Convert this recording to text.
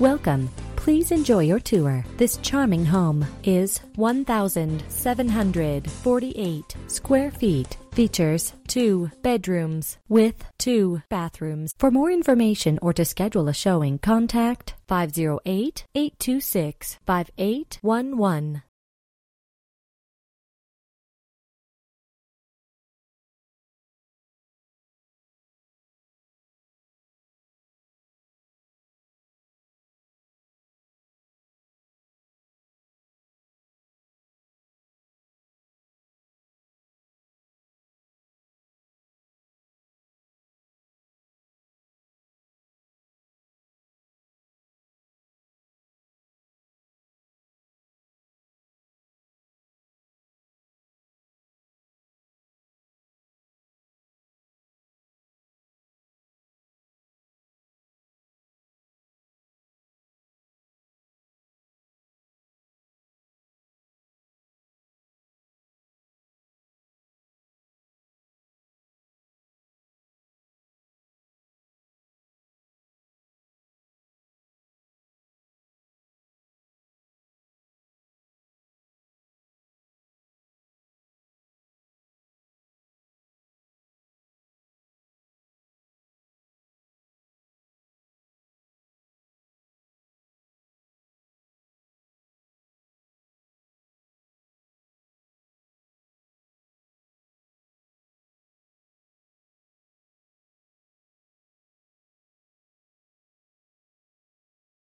Welcome. Please enjoy your tour. This charming home is 1,748 square feet. Features 2 bedrooms with 2 bathrooms. For more information or to schedule a showing, contact 508-826-5811.